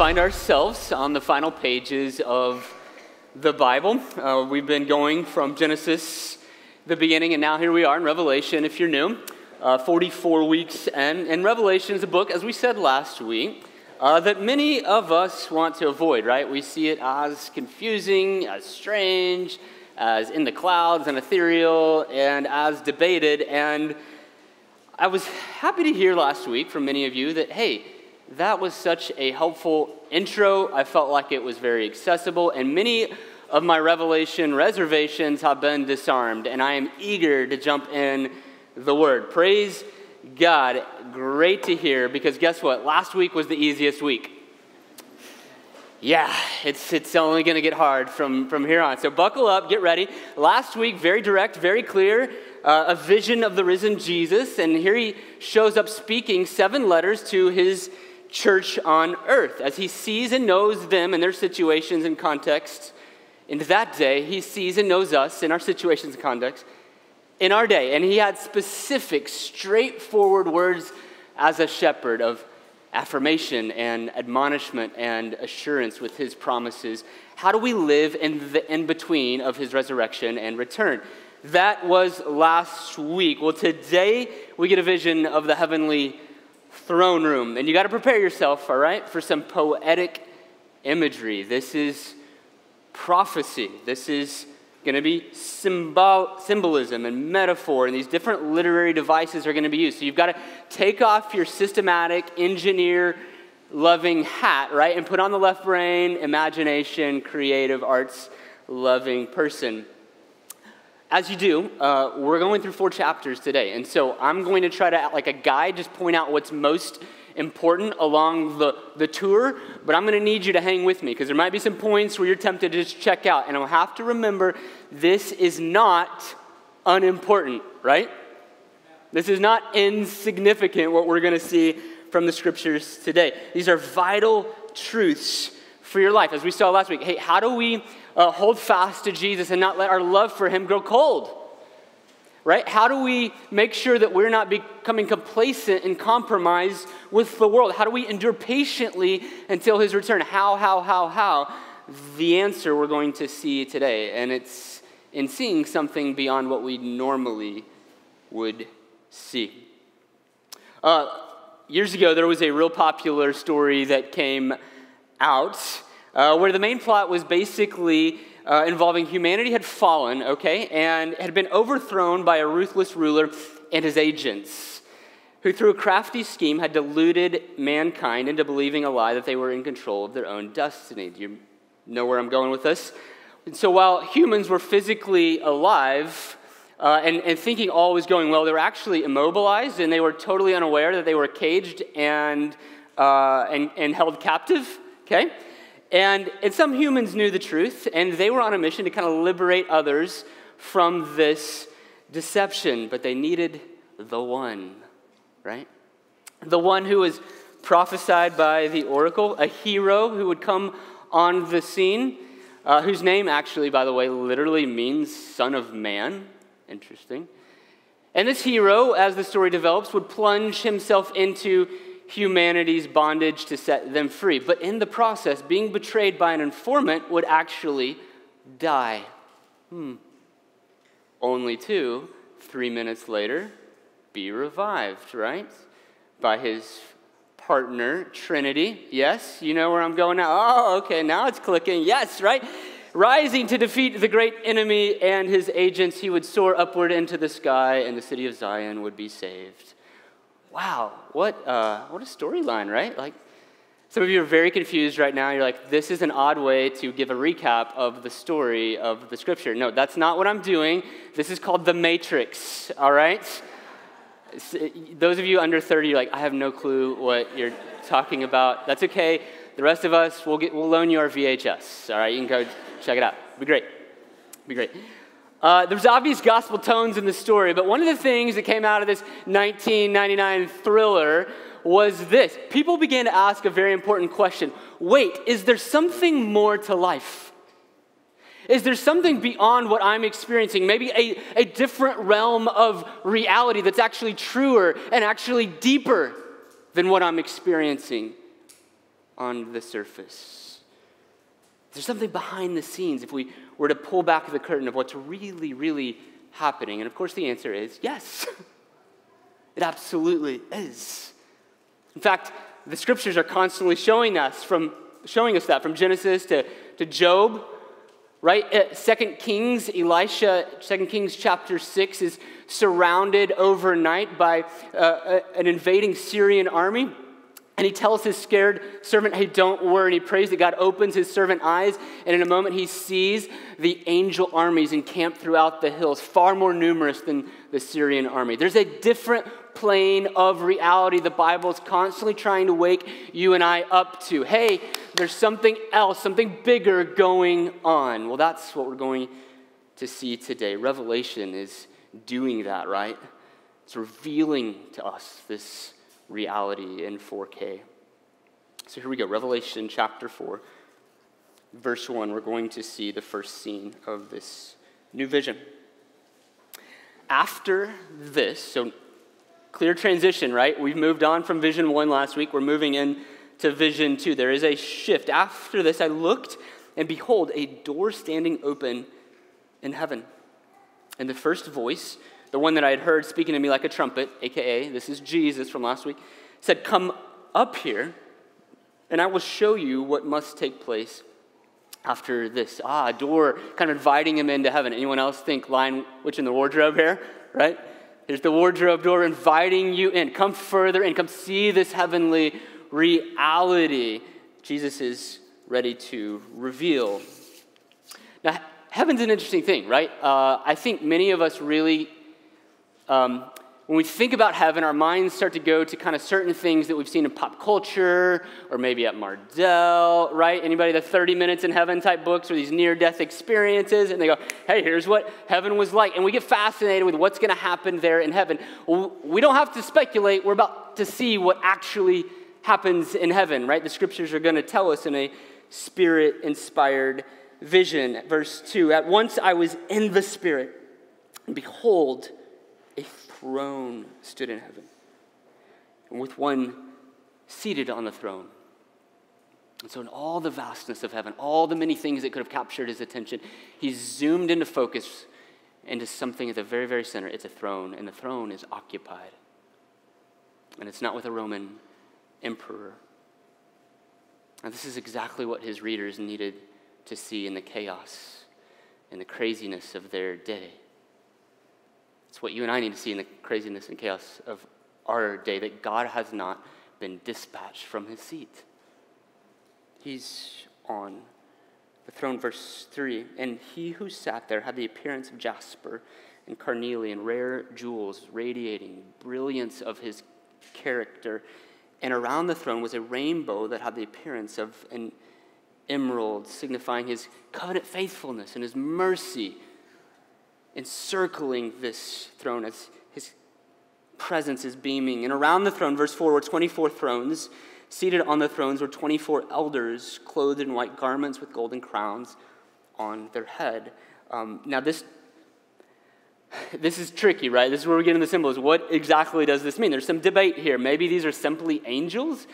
find ourselves on the final pages of the Bible. We've been going from Genesis, the beginning, and now here we are in Revelation, if you're new, 44 weeks in. And Revelation is a book, as we said last week, that many of us want to avoid, right? We see it as confusing, as strange, as in the clouds and ethereal, and as debated. And I was happy to hear last week from many of you that, hey, that was such a helpful intro. I felt like it was very accessible, and many of my Revelation reservations have been disarmed, and I am eager to jump in the Word. Praise God. Great to hear, because guess what? Last week was the easiest week. Yeah, it's only going to get hard from here on. So buckle up, get ready. Last week, very direct, very clear, a vision of the risen Jesus, and here he shows up speaking seven letters to his church on earth. As he sees and knows them and their situations and contexts in that day, he sees and knows us in our situations and contexts in our day. And he had specific, straightforward words as a shepherd of affirmation and admonishment and assurance with his promises. How do we live in the in-between of his resurrection and return? That was last week. Well, today we get a vision of the heavenly throne room. And you got to prepare yourself, all right, for some poetic imagery. This is prophecy. This is going to be symbolism and metaphor, and these different literary devices are going to be used. So you've got to take off your systematic, engineer-loving hat, right, and put on the left brain, imagination, creative arts-loving person. As you do, we're going through 4 chapters today, and so I'm going to try to, like a guide, just point out what's most important along the tour, but I'm going to need you to hang with me, because there might be some points where you're tempted to just check out, and I'll have to remember this is not unimportant, right? This is not insignificant, what we're going to see from the scriptures today. These are vital truths for your life. As we saw last week, hey, how do we hold fast to Jesus and not let our love for him grow cold, right? How do we make sure that we're not becoming complacent and compromised with the world? How do we endure patiently until his return? How? The answer we're going to see today, and it's in seeing something beyond what we normally would see. Years ago, there was a real popular story that came out where the main plot was basically involving humanity had fallen, okay, and had been overthrown by a ruthless ruler and his agents, who through a crafty scheme had deluded mankind into believing a lie that they were in control of their own destiny. Do you know where I'm going with this? And so while humans were physically alive and thinking all was going well, they were actually immobilized, and they were totally unaware that they were caged and held captive, okay? And some humans knew the truth, and they were on a mission to kind of liberate others from this deception, but they needed the one, right? The one who was prophesied by the oracle, a hero who would come on the scene, whose name actually, by the way, literally means Son of Man. Interesting. And this hero, as the story develops, would plunge himself into humanity's bondage to set them free. But in the process, being betrayed by an informant would actually die. Only to, 3 minutes later, be revived, right? By his partner, Trinity. Yes, you know where I'm going now. Oh, okay, now it's clicking. Yes, right? Rising to defeat the great enemy and his agents, he would soar upward into the sky, and the city of Zion would be saved. Wow, what a storyline, right? Like, some of you are very confused right now. You're like, this is an odd way to give a recap of the story of the scripture. No, that's not what I'm doing. This is called the Matrix, all right? Those of you under 30, you're like, I have no clue what you're talking about. That's okay. The rest of us, we'll loan you our VHS, all right? You can go check it out. It'll be great. It'll be great. There's obvious gospel tones in the story, but one of the things that came out of this 1999 thriller was this. People began to ask a very important question. Wait, is there something more to life? Is there something beyond what I'm experiencing? Maybe a different realm of reality that's actually truer and actually deeper than what I'm experiencing on the surface. There's something behind the scenes if we were to pull back the curtain of what's really, really happening. And of course the answer is yes. It absolutely is. In fact, the scriptures are constantly showing us that from Genesis to Job, right? 2 Kings chapter 6 is surrounded overnight by an invading Syrian army. And he tells his scared servant, hey, don't worry. And he prays that God opens his servant eyes. And in a moment, he sees the angel armies encamped throughout the hills, far more numerous than the Syrian army. There's a different plane of reality the Bible is constantly trying to wake you and I up to. Hey, there's something else, something bigger going on. Well, that's what we're going to see today. Revelation is doing that, right? It's revealing to us this reality in 4K. So here we go, Revelation chapter 4, verse 1. We're going to see the first scene of this new vision. After this, so clear transition, right? We've moved on from vision 1 last week. We're moving into vision 2. There is a shift. After this, I looked, and behold, a door standing open in heaven. And the first voice, the one that I had heard speaking to me like a trumpet, aka this is Jesus from last week, said, come up here, and I will show you what must take place after this. A door, kind of inviting him into heaven. Anyone else think lion, witch in the wardrobe here, right? There's the wardrobe door inviting you in. Come further in. Come see this heavenly reality Jesus is ready to reveal. Now, heaven's an interesting thing, right? I think many of us really... when we think about heaven, our minds start to go to kind of certain things that we've seen in pop culture or maybe at Mardel, right? Anybody, the 30 Minutes in Heaven type books or these near-death experiences, and they go, hey, here's what heaven was like. And we get fascinated with what's going to happen there in heaven. Well, we don't have to speculate. We're about to see what actually happens in heaven, right? The scriptures are going to tell us in a spirit-inspired vision. Verse 2, at once I was in the spirit, and behold, a throne stood in heaven, and with one seated on the throne. And so in all the vastness of heaven, all the many things that could have captured his attention, he zoomed into focus into something at the very, very center. It's a throne, and the throne is occupied. And it's not with a Roman emperor. And this is exactly what his readers needed to see in the chaos and the craziness of their day. It's what you and I need to see in the craziness and chaos of our day, that God has not been dispatched from his seat. He's on the throne. Verse 3, and he who sat there had the appearance of jasper and carnelian, rare jewels radiating brilliance of his character. And around the throne was a rainbow that had the appearance of an emerald, signifying his covenant faithfulness and his mercy, encircling this throne as his presence is beaming. And around the throne, verse 4, were 24 thrones. Seated on the thrones were 24 elders, clothed in white garments with golden crowns on their head. Now this is tricky, right? This is where we're getting the symbols. What exactly does this mean? There's some debate here. Maybe these are simply angels.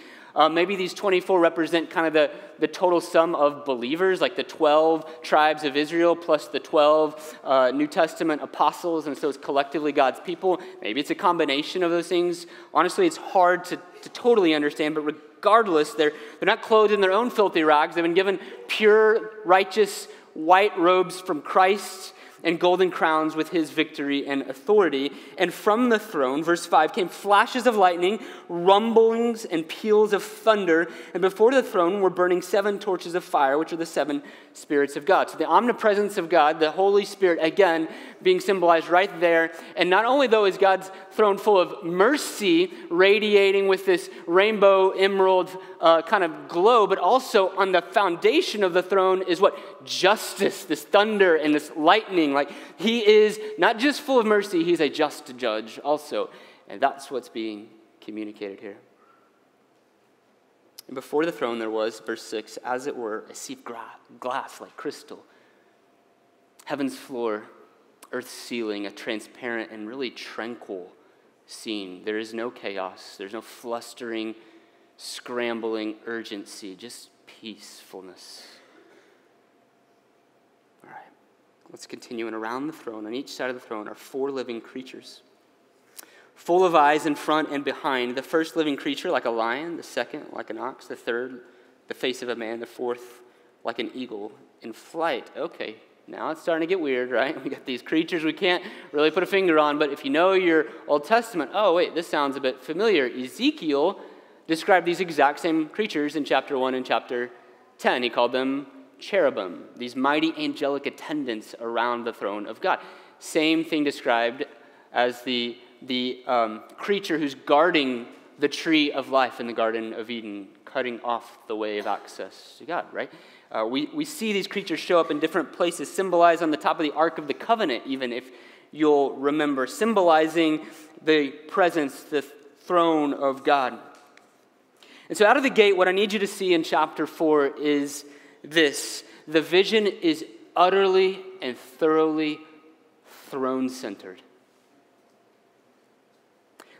Maybe these 24 represent kind of the total sum of believers, like the 12 tribes of Israel plus the 12 New Testament apostles, and so it's collectively God's people. Maybe it's a combination of those things. Honestly, it's hard to totally understand, but regardless, they're not clothed in their own filthy rags. They've been given pure, righteous, white robes from Christ and golden crowns with his victory and authority. And from the throne, verse 5, came flashes of lightning, rumblings, and peals of thunder. And before the throne were burning 7 torches of fire, which are the 7 spirits of God. So the omnipresence of God, the Holy Spirit, again, being symbolized right there. And not only, though, is God's throne full of mercy, radiating with this rainbow emerald kind of glow, but also on the foundation of the throne is what? Justice, this thunder and this lightning. Like, he is not just full of mercy, he's a just judge also. And that's what's being communicated here. And before the throne there was, verse 6, as it were, a sea of glass like crystal. Heaven's floor, earth's ceiling, a transparent and really tranquil scene. There is no chaos. There's no flustering scrambling urgency, just peacefulness. All right, let's continue. And around the throne, on each side of the throne, are four living creatures, full of eyes in front and behind. The first living creature like a lion, the second like an ox, the third the face of a man, the fourth like an eagle in flight. Okay, now it's starting to get weird, right? We got these creatures we can't really put a finger on, but if you know your Old Testament, oh wait, this sounds a bit familiar. Ezekiel described these exact same creatures in chapter 1 and chapter 10. He called them cherubim, these mighty angelic attendants around the throne of God. Same thing described as the creature who's guarding the tree of life in the Garden of Eden, cutting off the way of access to God, right? We see these creatures show up in different places, symbolized on the top of the Ark of the Covenant, even if you'll remember, symbolizing the presence, the throne of God. And so out of the gate, what I need you to see in chapter 4 is this. The vision is utterly and thoroughly throne-centered.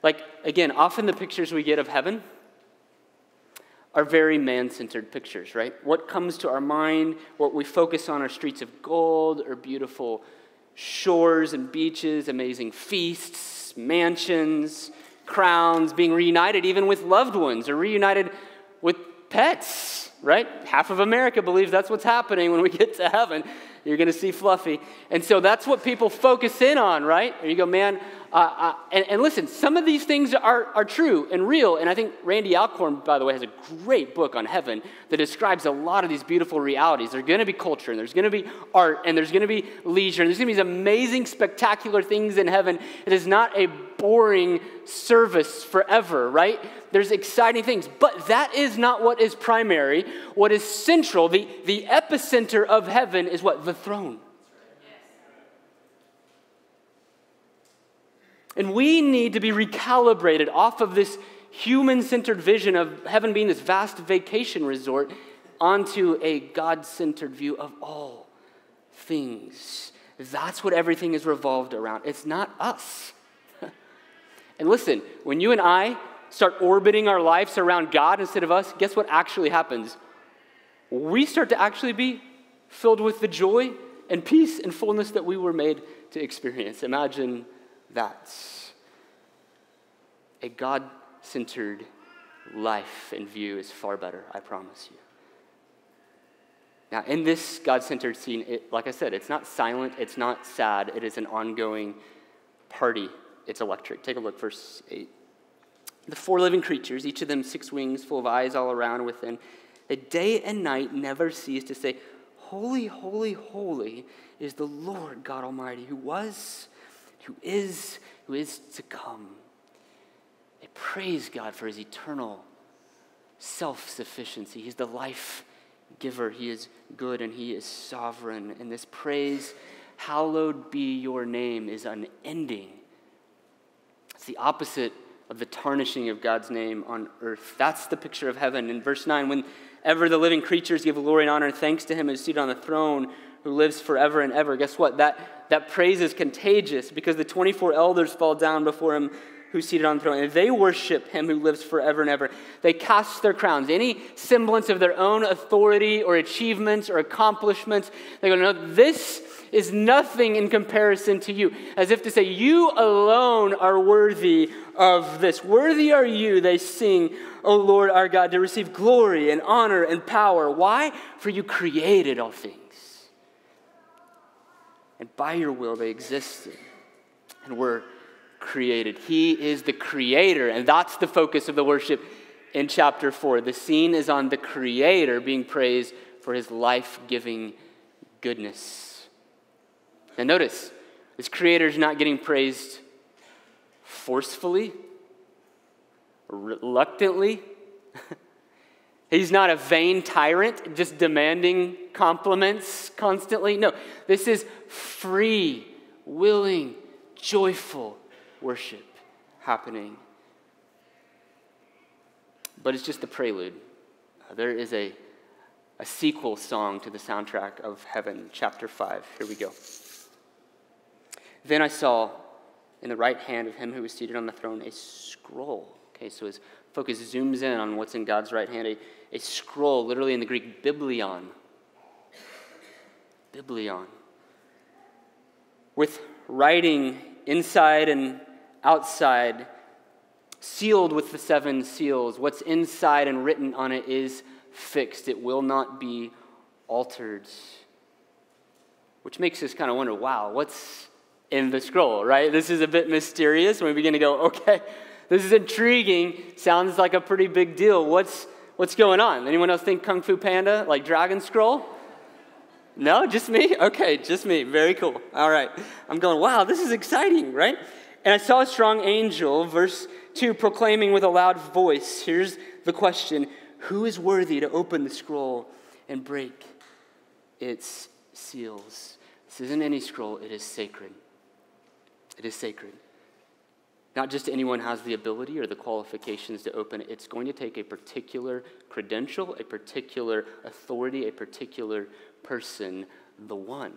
Like, again, often the pictures we get of heaven are very man-centered pictures, right? What comes to our mind, what we focus on are streets of gold or beautiful shores and beaches, amazing feasts, mansions, crowns, being reunited even with loved ones or reunited with pets, right? Half of America believes that's what's happening when we get to heaven. You're going to see Fluffy. And so that's what people focus in on, right? And you go, man, and listen, some of these things are true and real. And I think Randy Alcorn, by the way, has a great book on heaven that describes a lot of these beautiful realities. There's going to be culture, and there's going to be art, and there's going to be leisure, and there's going to be these amazing, spectacular things in heaven. It is not a boring service forever, right? There's exciting things. But that is not what is primary. What is central, the epicenter of heaven is what? The throne. And we need to be recalibrated off of this human-centered vision of heaven being this vast vacation resort onto a God-centered view of all things. That's what everything is revolved around. It's not us. And listen, when you and I start orbiting our lives around God instead of us, guess what actually happens? We start to actually be filled with the joy and peace and fullness that we were made to experience. Imagine that's a God-centered life and view is far better, I promise you. Now, in this God-centered scene, like I said, it's not silent, it's not sad, it is an ongoing party. It's electric. Take a look, verse 8. The four living creatures, each of them 6 wings, full of eyes all around within, they day and night never cease to say, holy, holy, holy is the Lord God Almighty, who was, who is to come. They praise God for his eternal self-sufficiency. He's the life giver. He is good and he is sovereign. And this praise, hallowed be your name, is unending. It's the opposite of the tarnishing of God's name on earth. That's the picture of heaven. In verse 9, whenever the living creatures give glory and honor and thanks to him who is seated on the throne, who lives forever and ever. Guess what? That praise is contagious because the 24 elders fall down before him who's seated on the throne, and they worship him who lives forever and ever. They cast their crowns. Any semblance of their own authority or achievements or accomplishments, they go, no, this is nothing in comparison to you. As if to say, you alone are worthy of this. Worthy are you, they sing, O Lord our God, to receive glory and honor and power. Why? For you created all things. And by your will they existed and were created. He is the creator, and that's the focus of the worship in chapter 4. The scene is on the creator being praised for his life-giving goodness. Now notice, this creator is not getting praised forcefully, reluctantly. He's not a vain tyrant just demanding compliments constantly. No, this is free, willing, joyful worship happening. But it's just the prelude. There is a sequel song to the soundtrack of heaven, chapter 5. Here we go. Then I saw in the right hand of him who was seated on the throne a scroll Okay, so his focus zooms in on what's in God's right hand. A scroll, literally in the Greek, biblion. Biblion. With writing inside and outside, sealed with the seven seals. What's inside and written on it is fixed. It will not be altered. Which makes us kind of wonder, wow, what's in the scroll, right? This is a bit mysterious. We begin to go, okay, this is intriguing. Sounds like a pretty big deal. What's going on? Anyone else think Kung Fu Panda, like Dragon Scroll? No, just me? Okay, just me. Very cool. All right. I'm going, wow, this is exciting, right? And I saw a strong angel, verse 2, proclaiming with a loud voice, here's the question, who is worthy to open the scroll and break its seals? This isn't any scroll, it is sacred. It is sacred. Not just anyone has the ability or the qualifications to open it. It's going to take a particular credential, a particular authority, a particular person, the one.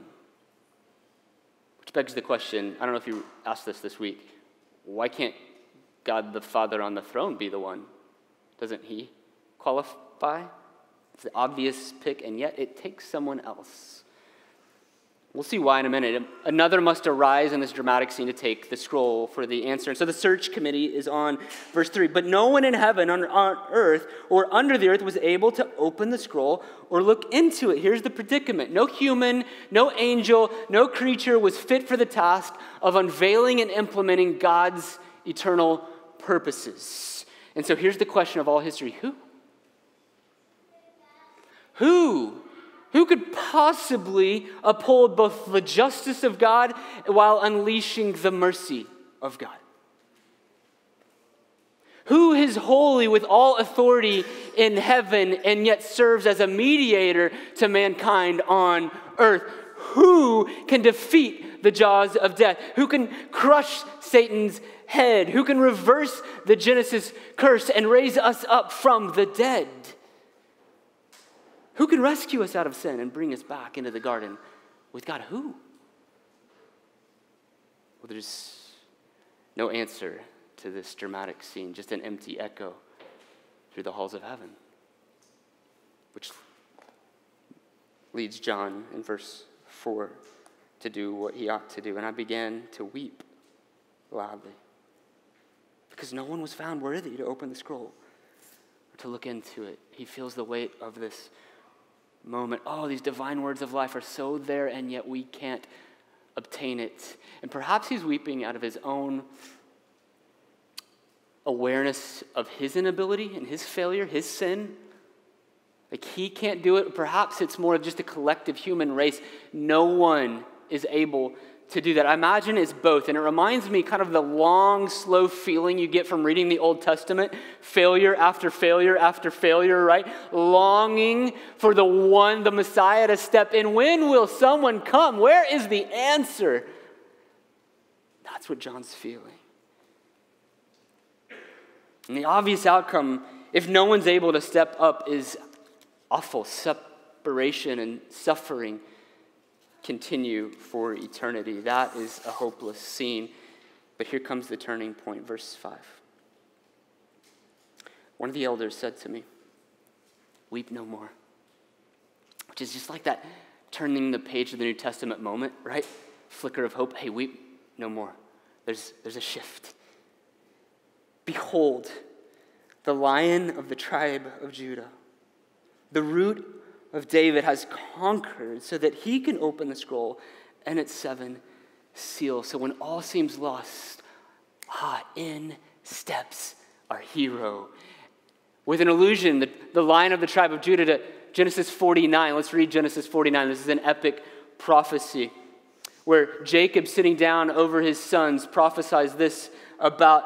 Which begs the question, I don't know if you asked this week, why can't God the Father on the throne be the one? Doesn't he qualify? It's the obvious pick, and yet it takes someone else. We'll see why in a minute. Another must arise in this dramatic scene to take the scroll for the answer. And so the search committee is on verse 3. But no one in heaven, on earth, or under the earth was able to open the scroll or look into it. Here's the predicament. No human, no angel, no creature was fit for the task of unveiling and implementing God's eternal purposes. And so here's the question of all history. Who? Who? Who could possibly uphold both the justice of God while unleashing the mercy of God? Who is holy with all authority in heaven and yet serves as a mediator to mankind on earth? Who can defeat the jaws of death? Who can crush Satan's head? Who can reverse the Genesis curse and raise us up from the dead? Who can rescue us out of sin and bring us back into the garden with God? Who? Well, there's no answer to this dramatic scene, just an empty echo through the halls of heaven, which leads John in verse 4 to do what he ought to do. And I began to weep loudly because no one was found worthy to open the scroll or to look into it. He feels the weight of this moment. Oh, these divine words of life are so there, and yet we can't obtain it. And perhaps he's weeping out of his own awareness of his inability and his failure, his sin. Like he can't do it. Perhaps it's more of just a collective human race. No one is able to do that. I imagine it's both. And it reminds me kind of the long, slow feeling you get from reading the Old Testament. Failure after failure after failure, right? Longing for the one, the Messiah to step in. When will someone come? Where is the answer? That's what John's feeling. And the obvious outcome, if no one's able to step up, is awful separation and suffering. Continue for eternity. That is a hopeless scene. But here comes the turning point, verse 5. One of the elders said to me, "Weep no more." Which is just like that turning the page of the New Testament moment, right? Flicker of hope. Hey, weep no more. There's a shift. Behold, the Lion of the tribe of Judah, the root of David, has conquered so that he can open the scroll and its seven seals. So when all seems lost, in steps our hero. With an allusion, the Lion of the tribe of Judah, to Genesis 49. Let's read Genesis 49. This is an epic prophecy where Jacob, sitting down over his sons, prophesies this about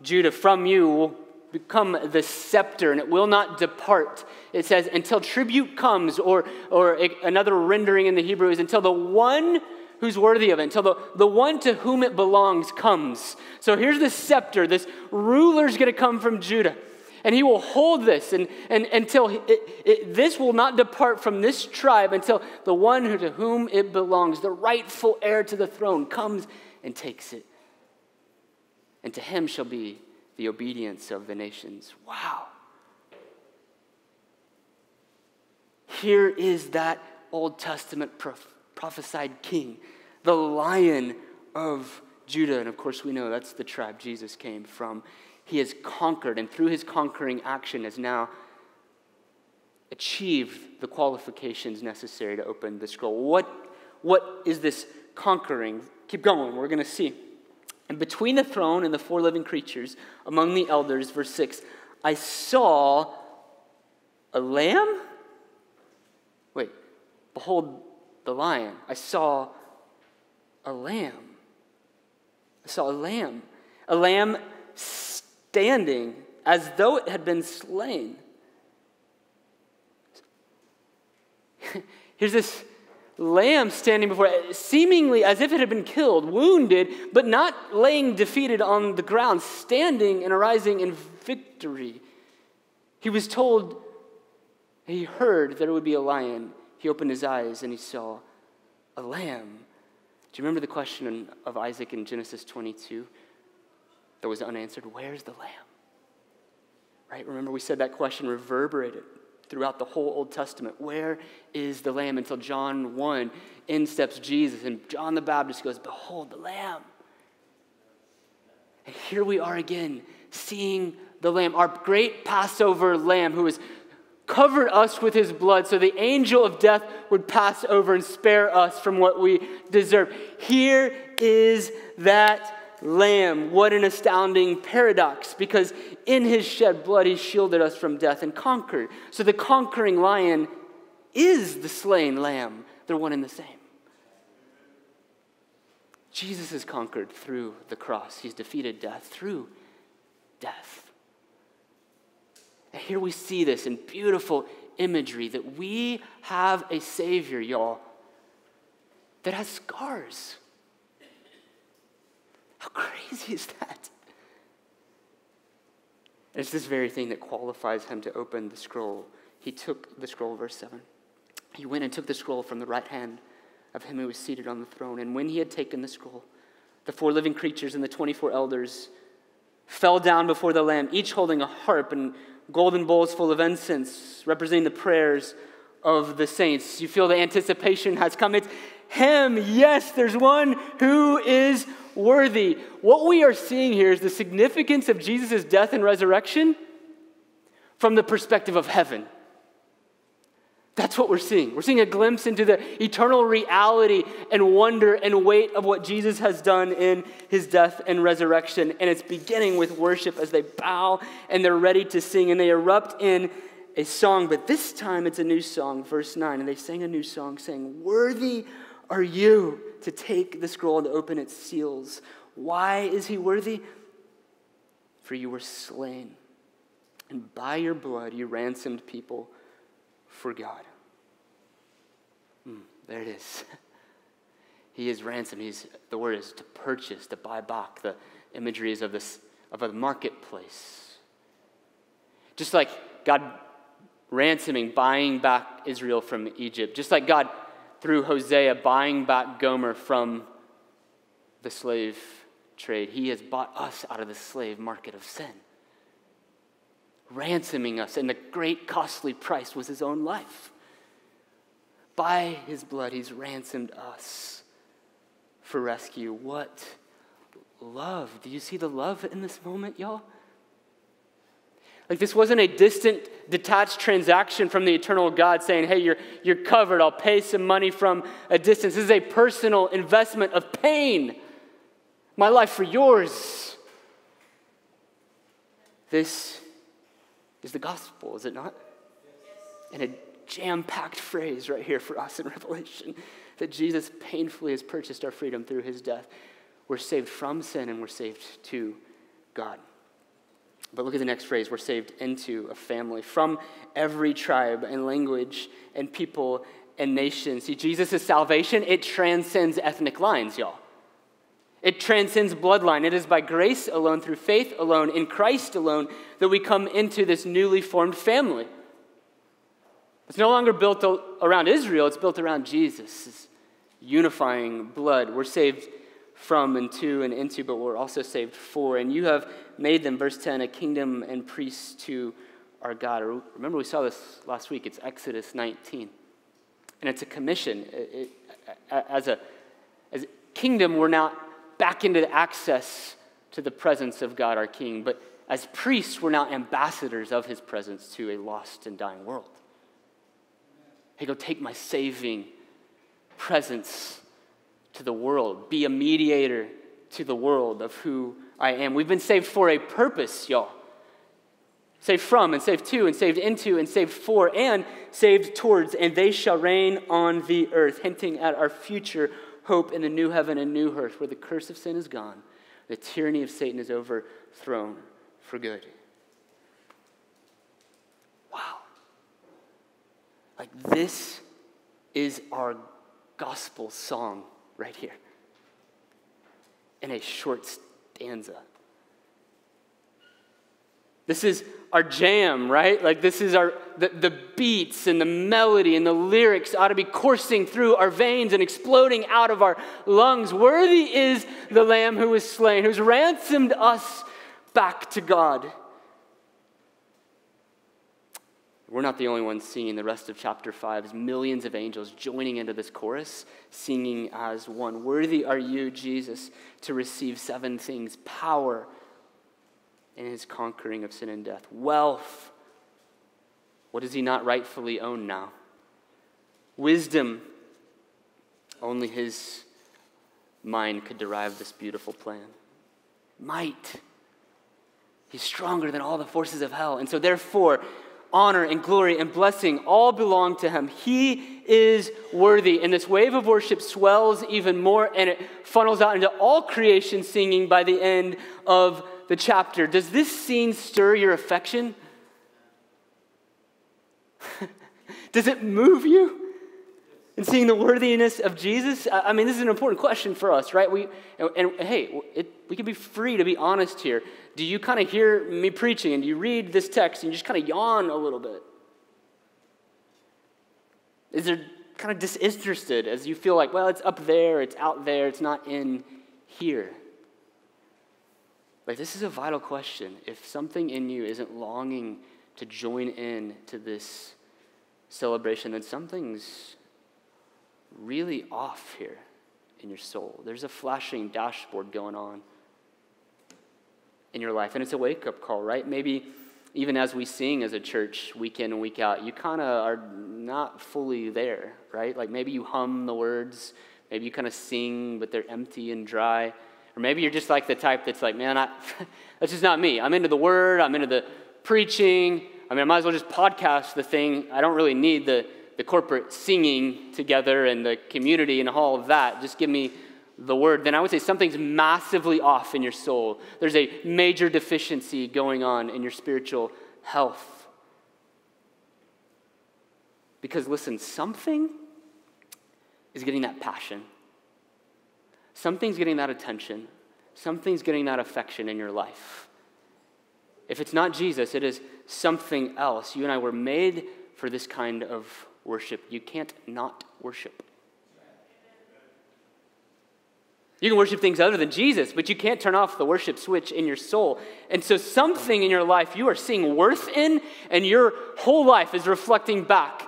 Judah. "From you will become the scepter, and it will not depart." It says, until tribute comes, or another rendering in the Hebrew is until the one who's worthy of it, until the one to whom it belongs comes. So here's the scepter. This ruler's going to come from Judah, and he will hold this and until this will not depart from this tribe until the one to whom it belongs, the rightful heir to the throne, comes and takes it. And to him shall be the obedience of the nations. Wow. Here is that Old Testament prophesied king, the Lion of Judah. And of course we know that's the tribe Jesus came from. He has conquered, and through his conquering action has now achieved the qualifications necessary to open the scroll. What is this conquering? Keep going, we're going to see. And between the throne and the four living creatures, among the elders, verse 6, I saw a lamb? Wait, behold the lion. I saw a lamb. I saw a lamb. A lamb standing as though it had been slain. Here's this lamb standing before it, seemingly as if it had been killed, wounded, but not laying defeated on the ground, standing and arising in victory. He was told, he heard there would be a lion. He opened his eyes and he saw a lamb. Do you remember the question of Isaac in Genesis 22 that was unanswered? Where's the lamb? Right? Remember we said that question reverberated throughout the whole Old Testament. Where is the lamb? Until John 1, in steps Jesus, and John the Baptist goes, behold the lamb. And here we are again, seeing the lamb, our great Passover lamb who has covered us with his blood so the angel of death would pass over and spare us from what we deserve. Here is that lamb. What an astounding paradox, because in his shed blood he shielded us from death and conquered. So the conquering lion is the slain lamb. They're one and the same. Jesus is conquered through the cross. He's defeated death through death. And here we see this in beautiful imagery that we have a Savior, y'all, that has scars. How crazy is that? And it's this very thing that qualifies him to open the scroll. He took the scroll, verse 7. He went and took the scroll from the right hand of him who was seated on the throne. And when he had taken the scroll, the four living creatures and the 24 elders fell down before the Lamb, each holding a harp and golden bowls full of incense, representing the prayers of the saints. You feel the anticipation has come. It's him. Yes, there's one who is worthy. What we are seeing here is the significance of Jesus' death and resurrection from the perspective of heaven. That's what we're seeing. We're seeing a glimpse into the eternal reality and wonder and weight of what Jesus has done in his death and resurrection. And it's beginning with worship as they bow and they're ready to sing and they erupt in a song. But this time it's a new song, verse 9. And they sang a new song saying, worthy are you to take the scroll and to open its seals. Why is he worthy? For you were slain, and by your blood you ransomed people for God. There it is. He is ransomed. The word is to purchase, to buy back. The imagery is of a marketplace. Just like God ransoming, buying back Israel from Egypt. Just like God through Hosea, buying back Gomer from the slave trade. He has bought us out of the slave market of sin, ransoming us, and the great costly price was his own life. By his blood, he's ransomed us for rescue. What love. Do you see the love in this moment, y'all? Like, this wasn't a distant, detached transaction from the eternal God saying, hey, you're covered, I'll pay some money from a distance. This is a personal investment of pain. My life for yours. This is the gospel, is it not? Yes. And a jam-packed phrase right here for us in Revelation, that Jesus painfully has purchased our freedom through his death. We're saved from sin and we're saved to God. But look at the next phrase. We're saved into a family from every tribe and language and people and nation. See, Jesus' salvation, it transcends ethnic lines, y'all. It transcends bloodline. It is by grace alone, through faith alone, in Christ alone, that we come into this newly formed family. It's no longer built around Israel. It's built around Jesus' unifying blood. We're saved from and to and into, but we're also saved for. And you have made them, verse 10, a kingdom and priests to our God. Remember, we saw this last week. It's Exodus 19. And it's a commission. As a kingdom, we're now back into access to the presence of God, our King. But as priests, we're now ambassadors of his presence to a lost and dying world. Hey, go take my saving presence to the world. Be a mediator to the world of who I am. We've been saved for a purpose, y'all. Saved from, and saved to, and saved into, and saved for, and saved towards, and they shall reign on the earth, hinting at our future hope in the new heaven and new earth, where the curse of sin is gone, the tyranny of Satan is overthrown for good. Wow. Like, this is our gospel song right here in a short stanza. This is our jam, right? Like, this is the beats and the melody and the lyrics ought to be coursing through our veins and exploding out of our lungs. Worthy is the Lamb who was slain, who's ransomed us back to God. We're not the only ones singing. The rest of chapter 5 is millions of angels joining into this chorus, singing as one. Worthy are you, Jesus, to receive seven things: power, in his conquering of sin and death. Wealth. What does he not rightfully own now? Wisdom. Only his mind could derive this beautiful plan. Might. He's stronger than all the forces of hell. And so therefore, honor and glory and blessing all belong to him. He is worthy. And this wave of worship swells even more, and it funnels out into all creation singing by the end of the chapter. Does this scene stir your affection? Does it move you in seeing the worthiness of Jesus? I mean, this is an important question for us, right? We can be free to be honest here. Do you kind of hear me preaching and you read this text and you just kind of yawn a little bit? Is there kind of disinterested as you feel like, well, it's up there, it's out there, it's not in here? Like, this is a vital question. If something in you isn't longing to join in to this celebration, then something's really off here in your soul. There's a flashing dashboard going on in your life, and it's a wake-up call, right? Maybe even as we sing as a church week in and week out, you kind of are not fully there, right? Like, maybe you hum the words, maybe you kind of sing, but they're empty and dry. Or maybe you're just like the type that's like, man, that's just not me. I'm into the word. I'm into the preaching. I mean, I might as well just podcast the thing. I don't really need the corporate singing together and the community and all of that. Just give me the word. Then I would say something's massively off in your soul. There's a major deficiency going on in your spiritual health. Because listen, something is getting that passion. Something's getting that attention. Something's getting that affection in your life. If it's not Jesus, it is something else. You and I were made for this kind of worship. You can't not worship. You can worship things other than Jesus, but you can't turn off the worship switch in your soul. And so something in your life you are seeing worth in, and your whole life is reflecting back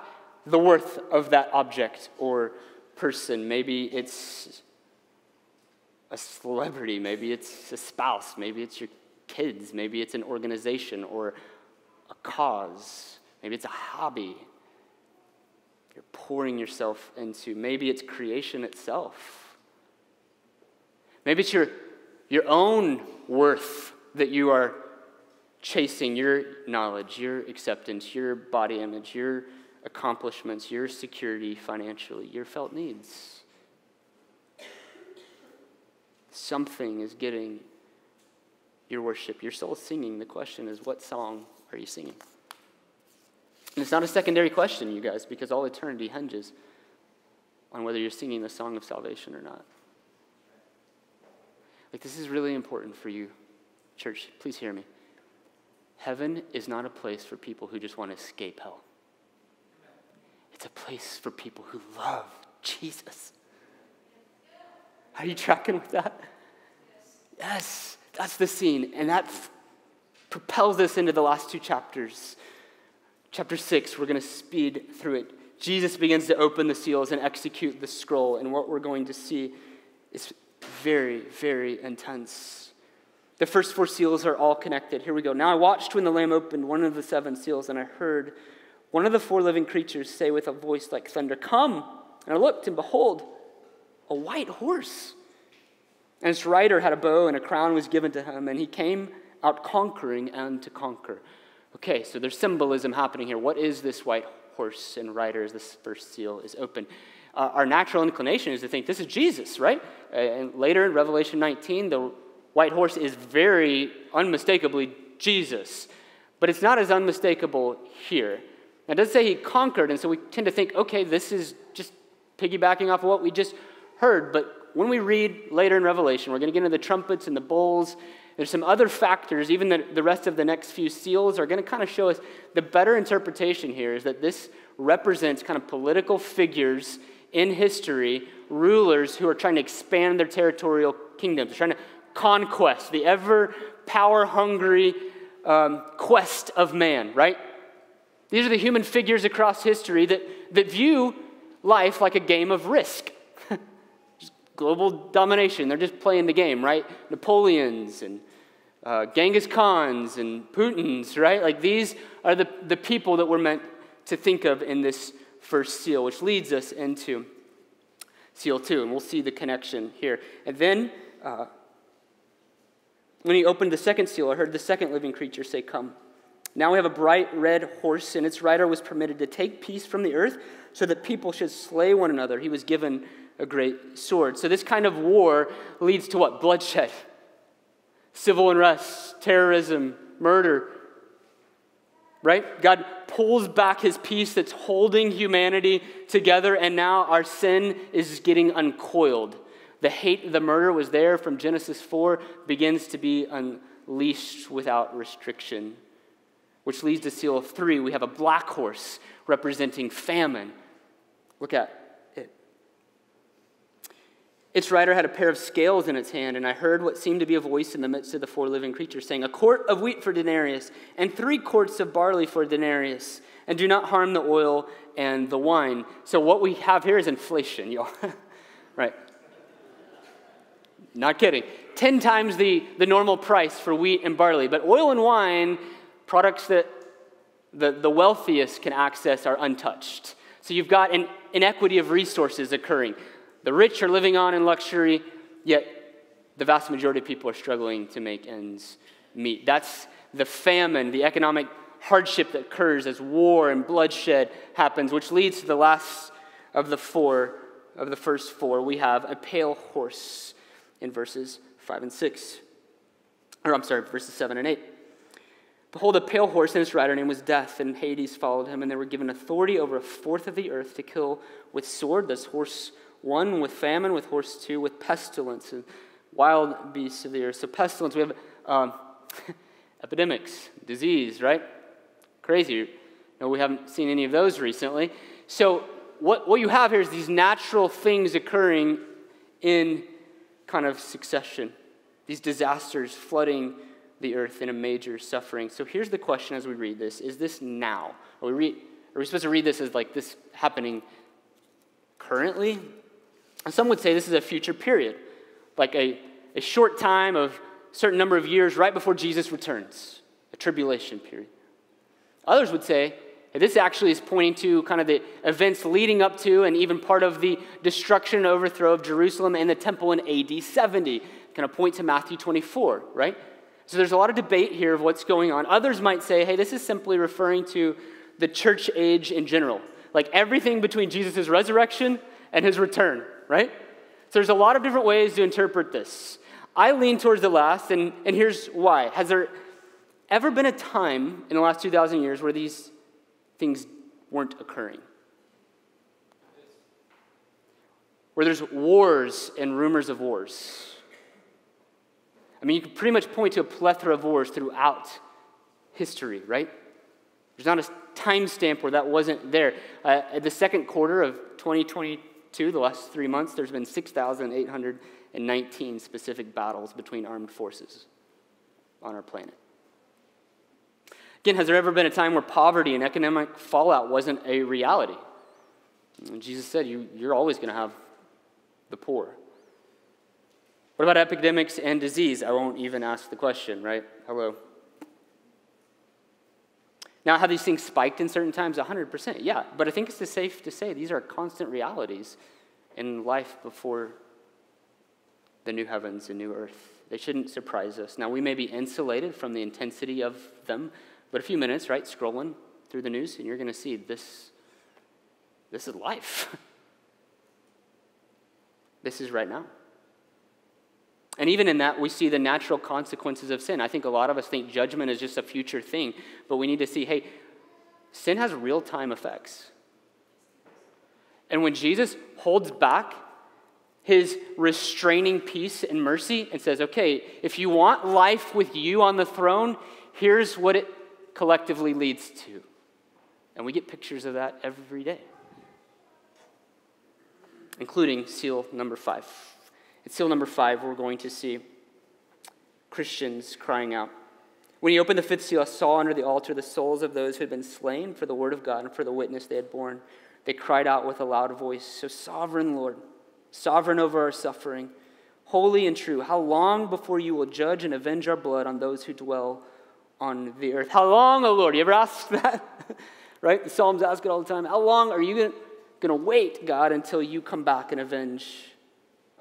the worth of that object or person. Maybe it's a celebrity, maybe it's a spouse, maybe it's your kids, maybe it's an organization or a cause, maybe it's a hobby you're pouring yourself into, maybe it's creation itself, maybe it's your own worth that you are chasing, your knowledge, your acceptance, your body image, your accomplishments, your security financially, your felt needs. Something is getting your worship. Your soul is singing. The question is, what song are you singing? And it's not a secondary question, you guys, because all eternity hinges on whether you're singing the song of salvation or not. Like, this is really important for you, church. Please hear me. Heaven is not a place for people who just want to escape hell. It's a place for people who love Jesus. Are you tracking with that? Yes, that's the scene. And that propels us into the last two chapters. Chapter 6, we're going to speed through it. Jesus begins to open the seals and execute the scroll. And what we're going to see is very, very intense. The first four seals are all connected. Here we go. Now I watched when the Lamb opened one of the seven seals, and I heard one of the four living creatures say with a voice like thunder, "Come!" And I looked, and behold, a white horse. And its rider had a bow, and a crown was given to him, and he came out conquering and to conquer. Okay, so there's symbolism happening here. What is this white horse and rider as this first seal is open? Our natural inclination is to think this is Jesus, right? And later in Revelation 19, the white horse is very unmistakably Jesus. But it's not as unmistakable here. Now, it does say he conquered, and so we tend to think, okay, this is just piggybacking off of what we just heard. But when we read later in Revelation, we're going to get into the trumpets and the bowls. There's some other factors, even the rest of the next few seals are going to kind of show us the better interpretation here is that this represents kind of political figures in history, rulers who are trying to expand their territorial kingdoms, trying to conquest, the ever power-hungry quest of man, right? These are the human figures across history that view life like a game of risk. Global domination, they're just playing the game, right? Napoleons and Genghis Khans and Putins, right? Like these are the people that we're meant to think of in this first seal, which leads us into seal 2, and we'll see the connection here. And then when he opened the second seal, I heard the second living creature say, "Come." Now we have a bright red horse, and its rider was permitted to take peace from the earth so that people should slay one another. He was given a great sword. So this kind of war leads to what? Bloodshed, civil unrest, terrorism, murder, right? God pulls back his peace that's holding humanity together, and now our sin is getting uncoiled. The hate, the murder was there from Genesis 4, begins to be unleashed without restriction. Which leads to seal 3. We have a black horse representing famine. Look at it. Its rider had a pair of scales in its hand, and I heard what seemed to be a voice in the midst of the four living creatures saying, "A quart of wheat for denarius, and 3 quarts of barley for denarius, and do not harm the oil and the wine." So what we have here is inflation, y'all. Right. Not kidding. 10 times the normal price for wheat and barley. But oil and wine, products that the wealthiest can access, are untouched. So you've got an inequity of resources occurring. The rich are living on in luxury, yet the vast majority of people are struggling to make ends meet. That's the famine, the economic hardship that occurs as war and bloodshed happens, which leads to the last of the first four. We have a pale horse in verses 5 and 6, or I'm sorry, verses 7 and 8. Behold, a pale horse, and its rider name was Death, and Hades followed him, and they were given authority over 1/4 of the earth to kill with sword. This horse 1 with famine, with horse 2 with pestilence, and wild beasts of the earth. So pestilence, we have epidemics, disease, right? Crazy. No, we haven't seen any of those recently. So what you have here is these natural things occurring in kind of succession. These disasters, flooding the earth in a major suffering. So here's the question as we read this. Is this now? Are we supposed to read this as like this happening currently? And some would say this is a future period, like a short time of a certain number of years right before Jesus returns, a tribulation period. Others would say, hey, this actually is pointing to kind of the events leading up to and even part of the destruction and overthrow of Jerusalem and the temple in AD 70. Kind of point to Matthew 24, right? So there's a lot of debate here of what's going on. Others might say, hey, this is simply referring to the church age in general, like everything between Jesus' resurrection and his return, right? So there's a lot of different ways to interpret this. I lean towards the last, and here's why. Has there ever been a time in the last 2,000 years where these things weren't occurring? Where there's wars and rumors of wars? I mean, you can pretty much point to a plethora of wars throughout history, right? There's not a time stamp where that wasn't there. The second quarter of 2022, the last 3 months, there's been 6,800 and 19 specific battles between armed forces on our planet. Again, has there ever been a time where poverty and economic fallout wasn't a reality? And Jesus said, you're always going to have the poor. What about epidemics and disease? I won't even ask the question, right? Hello. Now, have these things spiked in certain times? 100%, yeah. But I think it's safe to say these are constant realities in life before the new heavens and new earth. They shouldn't surprise us. Now, we may be insulated from the intensity of them, but a few minutes, right, scrolling through the news, and you're going to see this is life. This is right now. And even in that, we see the natural consequences of sin. I think a lot of us think judgment is just a future thing, but we need to see, hey, sin has real-time effects. And when Jesus holds back his restraining peace and mercy and says, okay, if you want life with you on the throne, here's what it collectively leads to. And we get pictures of that every day, including seal number 5. In seal number 5, we're going to see Christians crying out. When he opened the 5th seal, I saw under the altar the souls of those who had been slain for the word of God and for the witness they had borne. They cried out with a loud voice, "So sovereign Lord, sovereign over our suffering, holy and true, how long before you will judge and avenge our blood on those who dwell on the earth?" How long, O Lord? You ever asked that? Right? The Psalms ask it all the time. How long are you going to wait, God, until you come back and avenge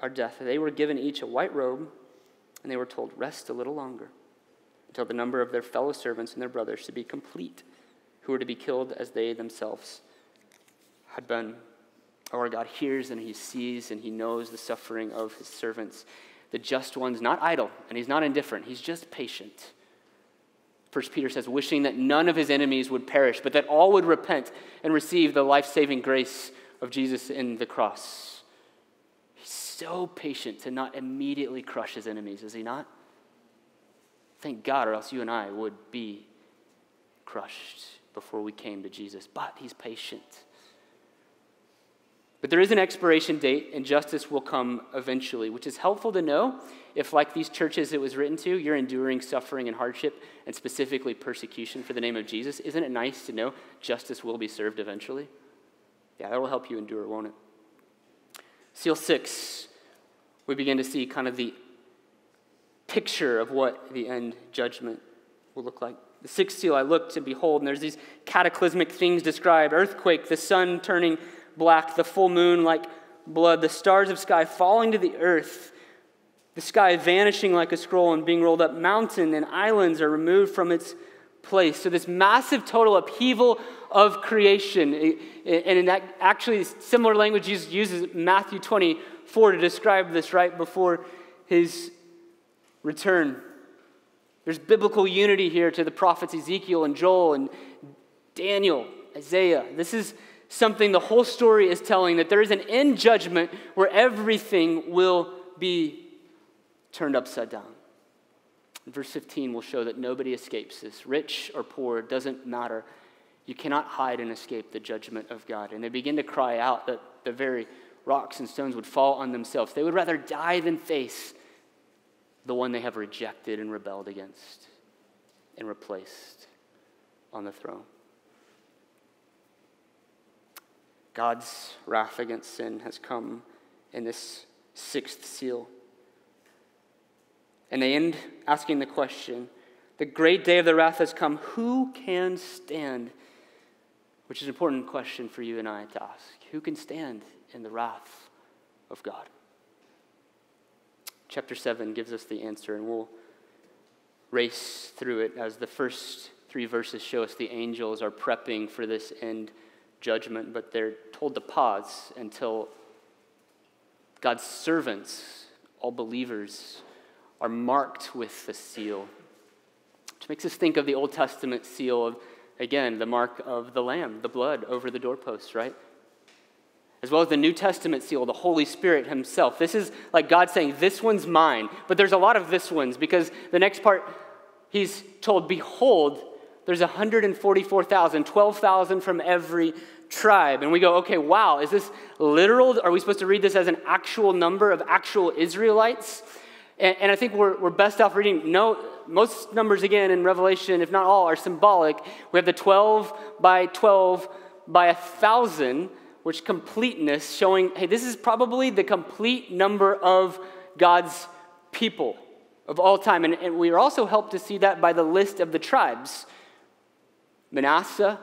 our death? They were given each a white robe, and they were told, "Rest a little longer, until the number of their fellow servants and their brothers should be complete, who are to be killed as they themselves had been." Our God hears and he sees and he knows the suffering of his servants. The just one's not idle, and he's not indifferent. He's just patient. 1 Peter says, wishing that none of his enemies would perish, but that all would repent and receive the life-saving grace of Jesus in the cross. He's so patient to not immediately crush his enemies, is he not? Thank God, or else you and I would be crushed before we came to Jesus. But he's patient. But there is an expiration date, and justice will come eventually, which is helpful to know if, like these churches it was written to, you're enduring suffering and hardship, and specifically persecution for the name of Jesus. Isn't it nice to know justice will be served eventually? Yeah, that will help you endure, won't it? Seal 6, we begin to see kind of the picture of what the end judgment will look like. The 6th seal, I looked and behold, and there's these cataclysmic things described: earthquake, the sun turning black, the full moon like blood, the stars of sky falling to the earth, the sky vanishing like a scroll and being rolled up, mountain and islands are removed from its place. So this massive total upheaval of creation, and in that actually similar language Jesus uses Matthew 24 to describe this right before his return. There's biblical unity here to the prophets Ezekiel and Joel and Daniel, Isaiah. This is something the whole story is telling, that there is an end judgment where everything will be turned upside down. And verse 15 will show that nobody escapes this. Rich or poor, doesn't matter. You cannot hide and escape the judgment of God. And they begin to cry out that the very rocks and stones would fall on themselves. They would rather die than face the one they have rejected and rebelled against and replaced on the throne. God's wrath against sin has come in this 6th seal. And they end asking the question, the great day of the wrath has come, who can stand? Which is an important question for you and I to ask. Who can stand in the wrath of God? Chapter 7 gives us the answer, and we'll race through it as the first 3 verses show us the angels are prepping for this end judgment, but they're told to pause until God's servants, all believers, are marked with the seal, which makes us think of the Old Testament seal of, again, the mark of the Lamb, the blood over the doorposts, right? As well as the New Testament seal, the Holy Spirit himself. This is like God saying, this one's mine, but there's a lot of this ones, because the next part he's told, behold, There's 144,000, 12,000 from every tribe. And we go, okay, wow, is this literal? Are we supposed to read this as an actual number of actual Israelites? And I think we're best off reading, no, most numbers again in Revelation, if not all, are symbolic. We have the 12 by 12 by 1,000, which completeness showing, hey, this is probably the complete number of God's people of all time. And we are also helped to see that by the list of the tribes. Manasseh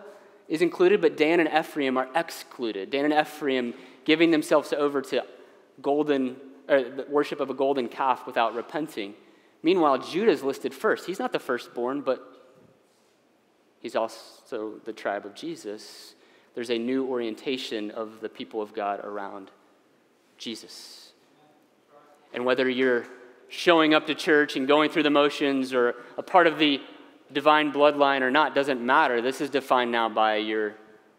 is included, but Dan and Ephraim are excluded. Dan and Ephraim giving themselves over to the worship of a golden calf without repenting. Meanwhile, Judah is listed first. He's not the firstborn, but he's also the tribe of Jesus. There's a new orientation of the people of God around Jesus. And whether you're showing up to church and going through the motions or a part of the divine bloodline or not doesn't matter. This is defined now by your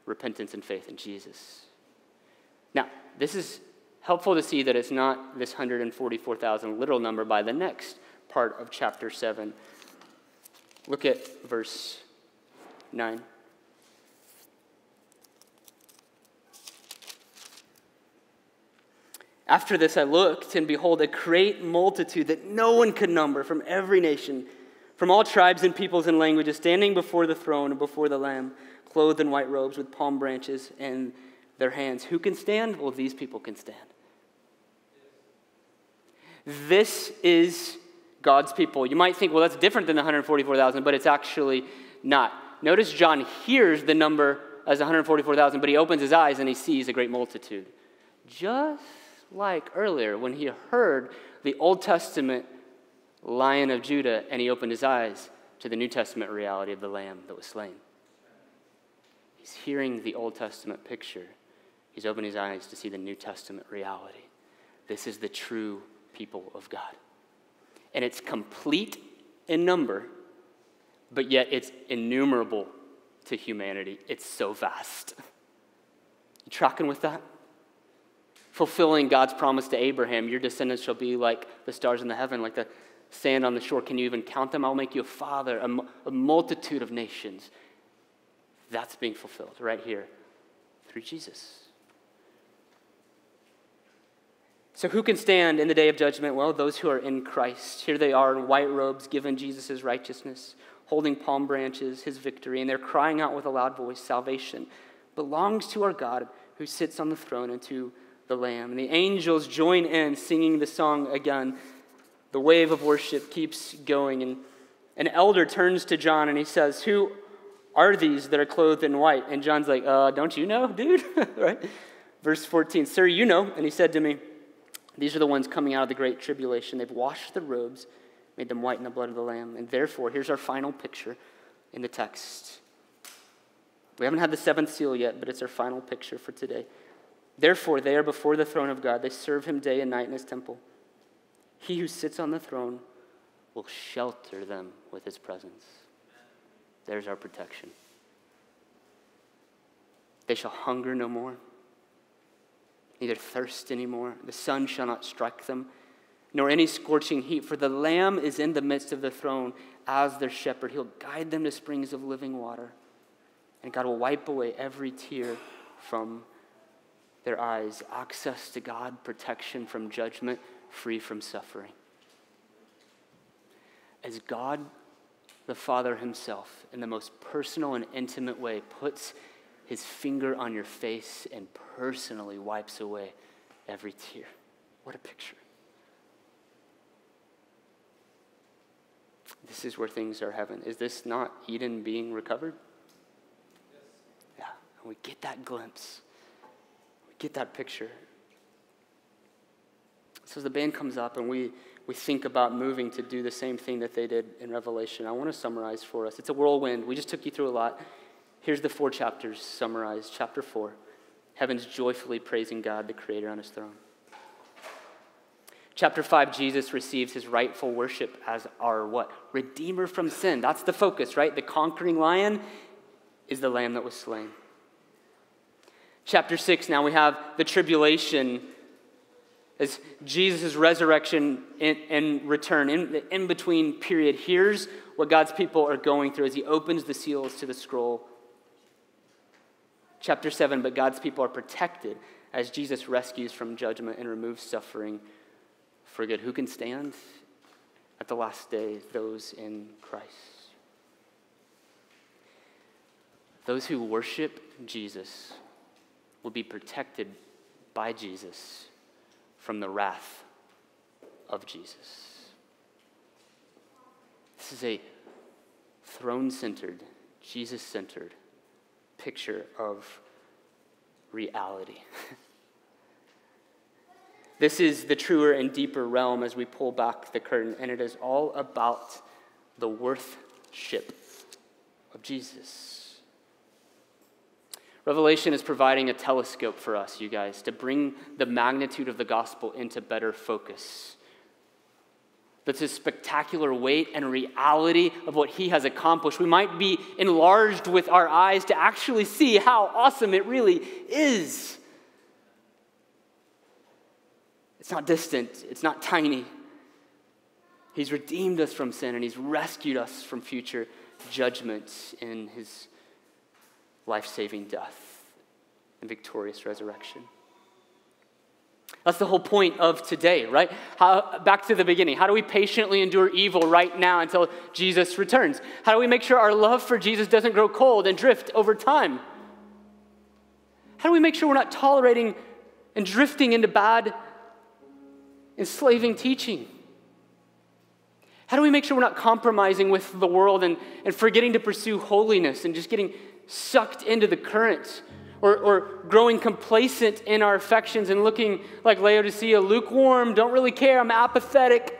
repentance and faith in Jesus. Now, this is helpful to see that it's not this 144,000 literal number by the next part of chapter 7. Look at verse 9. After this I looked, and behold, a great multitude that no one could number from every nation, from all tribes and peoples and languages, standing before the throne and before the Lamb, clothed in white robes with palm branches in their hands. Who can stand? Well, these people can stand. This is God's people. You might think, well, that's different than the 144,000, but it's actually not. Notice John hears the number as 144,000, but he opens his eyes and he sees a great multitude. Just like earlier when he heard the Old Testament Lion of Judah and he opened his eyes to the New Testament reality of the Lamb that was slain. He's hearing the Old Testament picture. He's opened his eyes to see the New Testament reality. This is the true people of God. And it's complete in number, but yet it's innumerable to humanity. It's so vast. You tracking with that? Fulfilling God's promise to Abraham, your descendants shall be like the stars in the heaven, like the sand on the shore. Can you even count them? I'll make you a father, a multitude of nations. That's being fulfilled right here through Jesus. So who can stand in the day of judgment? Well, those who are in Christ. Here they are in white robes, given Jesus' righteousness, holding palm branches, his victory, and they're crying out with a loud voice, salvation belongs to our God who sits on the throne and to the Lamb. And the angels join in singing the song again. The wave of worship keeps going. And an elder turns to John and he says, who are these that are clothed in white? And John's like, don't you know, dude? Right? Verse 14, sir, you know. And he said to me, these are the ones coming out of the great tribulation. They've washed the robes, made them white in the blood of the Lamb. And therefore, here's our final picture in the text. We haven't had the seventh seal yet, but it's our final picture for today. Therefore, they are before the throne of God. They serve him day and night in his temple. He who sits on the throne will shelter them with his presence. There's our protection. They shall hunger no more, neither thirst anymore. The sun shall not strike them, nor any scorching heat. For the Lamb is in the midst of the throne as their shepherd. He'll guide them to springs of living water. And God will wipe away every tear from their eyes, access to God, protection from judgment, free from suffering. As God the Father himself, in the most personal and intimate way, puts his finger on your face and personally wipes away every tear. What a picture. This is where things are heaven. Is this not Eden being recovered? Yes. Yeah, and we get that glimpse. Get that picture. So as the band comes up and we think about moving to do the same thing that they did in Revelation, I want to summarize for us. It's a whirlwind. We just took you through a lot. Here's the 4 chapters summarized. Chapter 4, heaven's joyfully praising God, the creator on his throne. Chapter 5, Jesus receives his rightful worship as our what? Redeemer from sin. That's the focus, right? The conquering lion is the lamb that was slain. Chapter 6, now we have the tribulation as Jesus' resurrection and return, in the in-between period, hears what God's people are going through as he opens the seals to the scroll. Chapter 7, but God's people are protected as Jesus rescues from judgment and removes suffering for good. Who can stand at the last day? Those in Christ. Those who worship Jesus will be protected by Jesus from the wrath of Jesus. This is a throne-centered, Jesus-centered picture of reality. This is the truer and deeper realm as we pull back the curtain, and it is all about the worship of Jesus. Revelation is providing a telescope for us, you guys, to bring the magnitude of the gospel into better focus. That's his spectacular weight and reality of what he has accomplished. We might be enlarged with our eyes to actually see how awesome it really is. It's not distant. It's not tiny. He's redeemed us from sin, and he's rescued us from future judgment in his life-saving death and victorious resurrection. That's the whole point of today, right? Back to the beginning. How do we patiently endure evil right now until Jesus returns? How do we make sure our love for Jesus doesn't grow cold and drift over time? How do we make sure we're not tolerating and drifting into bad, enslaving teaching? How do we make sure we're not compromising with the world and forgetting to pursue holiness and just getting sucked into the current, or growing complacent in our affections and looking like Laodicea, lukewarm, don't really care, I'm apathetic.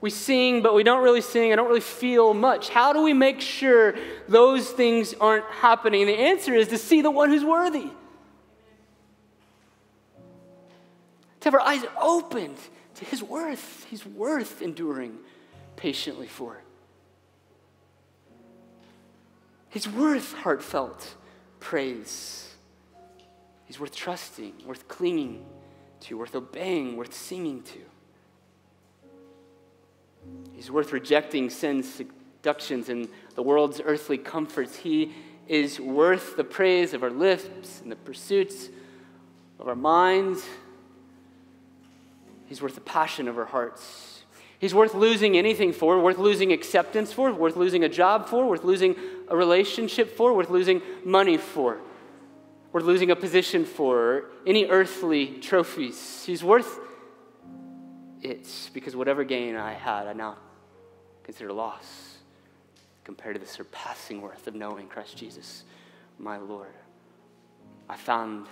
We sing, but we don't really sing. I don't really feel much. How do we make sure those things aren't happening? And the answer is to see the one who's worthy. To have our eyes opened to his worth. He's worth enduring patiently for. He's worth heartfelt praise. He's worth trusting, worth clinging to, worth obeying, worth singing to. He's worth rejecting sin's seductions and the world's earthly comforts. He is worth the praise of our lips and the pursuits of our minds. He's worth the passion of our hearts. He's worth losing anything for, worth losing acceptance for, worth losing a job for, worth losing a relationship for, worth losing money for, worth losing a position for, any earthly trophies. He's worth it, because whatever gain I had, I now consider loss compared to the surpassing worth of knowing Christ Jesus, my Lord. I found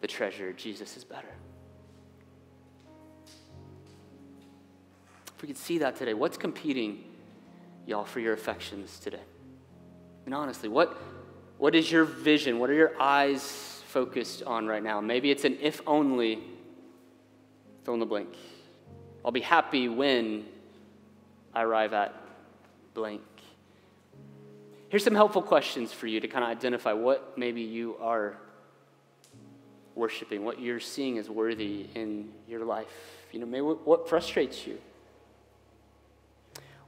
the treasure. Jesus is better. If we could see that today, what's competing, y'all, for your affections today? And honestly, what is your vision? What are your eyes focused on right now? Maybe it's an if only, fill in the blank. I'll be happy when I arrive at blank. Here's some helpful questions for you to kind of identify what maybe you are worshiping, what you're seeing as worthy in your life. You know, maybe what frustrates you?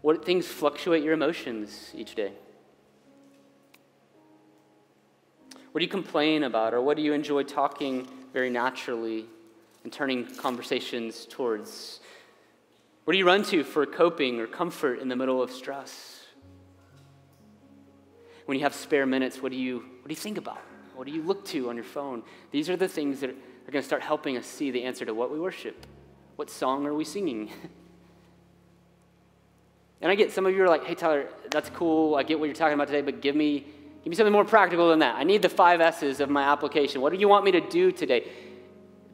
What things fluctuate your emotions each day? What do you complain about, or what do you enjoy talking very naturally and turning conversations towards? What do you run to for coping or comfort in the middle of stress? When you have spare minutes, what do you think about? What do you look to on your phone? These are the things that are going to start helping us see the answer to what we worship. What song are we singing? And I get some of you are like, hey, Tyler, that's cool. I get what you're talking about today, but give me something more practical than that. I need the 5 S's of my application. What do you want me to do today?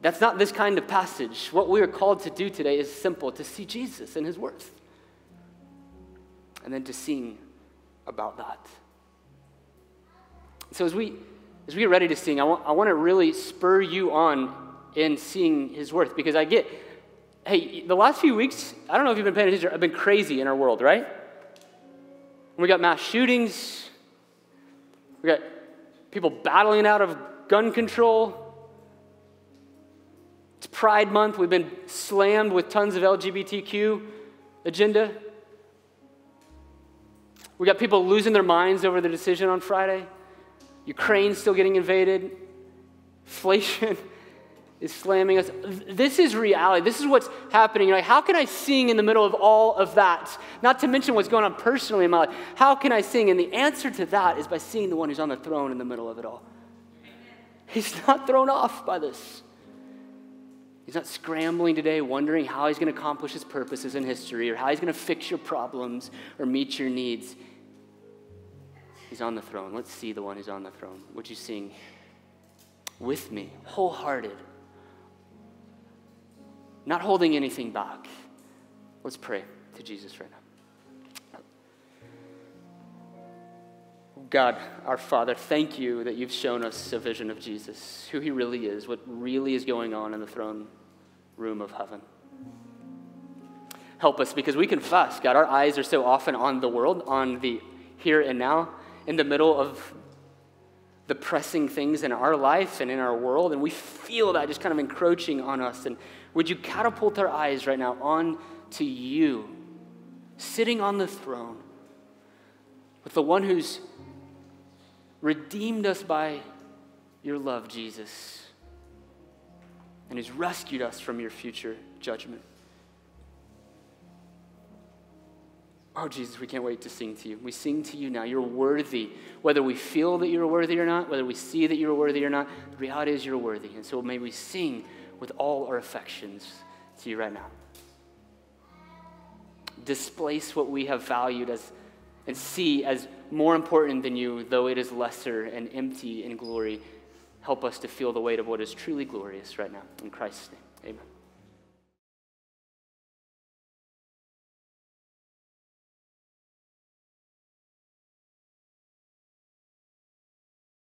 That's not this kind of passage. What we are called to do today is simple, to see Jesus and his worth, and then to sing about that. So as we get ready to sing, I want to really spur you on in seeing his worth, because I get... Hey, the last few weeks, I don't know if you've been paying attention, I've been crazy in our world, right? We got mass shootings. We got people battling out of gun control. It's Pride Month, we've been slammed with tons of LGBTQ agenda. We got people losing their minds over the decision on Friday. Ukraine's still getting invaded. Inflation is slamming us. This is reality. This is what's happening. You're like, how can I sing in the middle of all of that? Not to mention what's going on personally in my life. How can I sing? And the answer to that is by seeing the one who's on the throne in the middle of it all. He's not thrown off by this. He's not scrambling today, wondering how he's going to accomplish his purposes in history or how he's going to fix your problems or meet your needs. He's on the throne. Let's see the one who's on the throne. Would you sing with me, wholehearted, not holding anything back? Let's pray to Jesus right now. God, our Father, thank you that you've shown us a vision of Jesus, who he really is, what really is going on in the throne room of heaven. Help us, because we confess, God, our eyes are so often on the world, on the here and now, in the middle of the pressing things in our life and in our world, and we feel that just kind of encroaching on us. And would you catapult our eyes right now on to you, sitting on the throne with the one who's redeemed us by your love, Jesus, and who's rescued us from your future judgment. Oh, Jesus, we can't wait to sing to you. We sing to you now. You're worthy. Whether we feel that you're worthy or not, whether we see that you're worthy or not, the reality is you're worthy. And so may we sing with all our affections to you right now. Displace what we have valued as and see as more important than you, though it is lesser and empty in glory. Help us to feel the weight of what is truly glorious right now. In Christ's name, amen.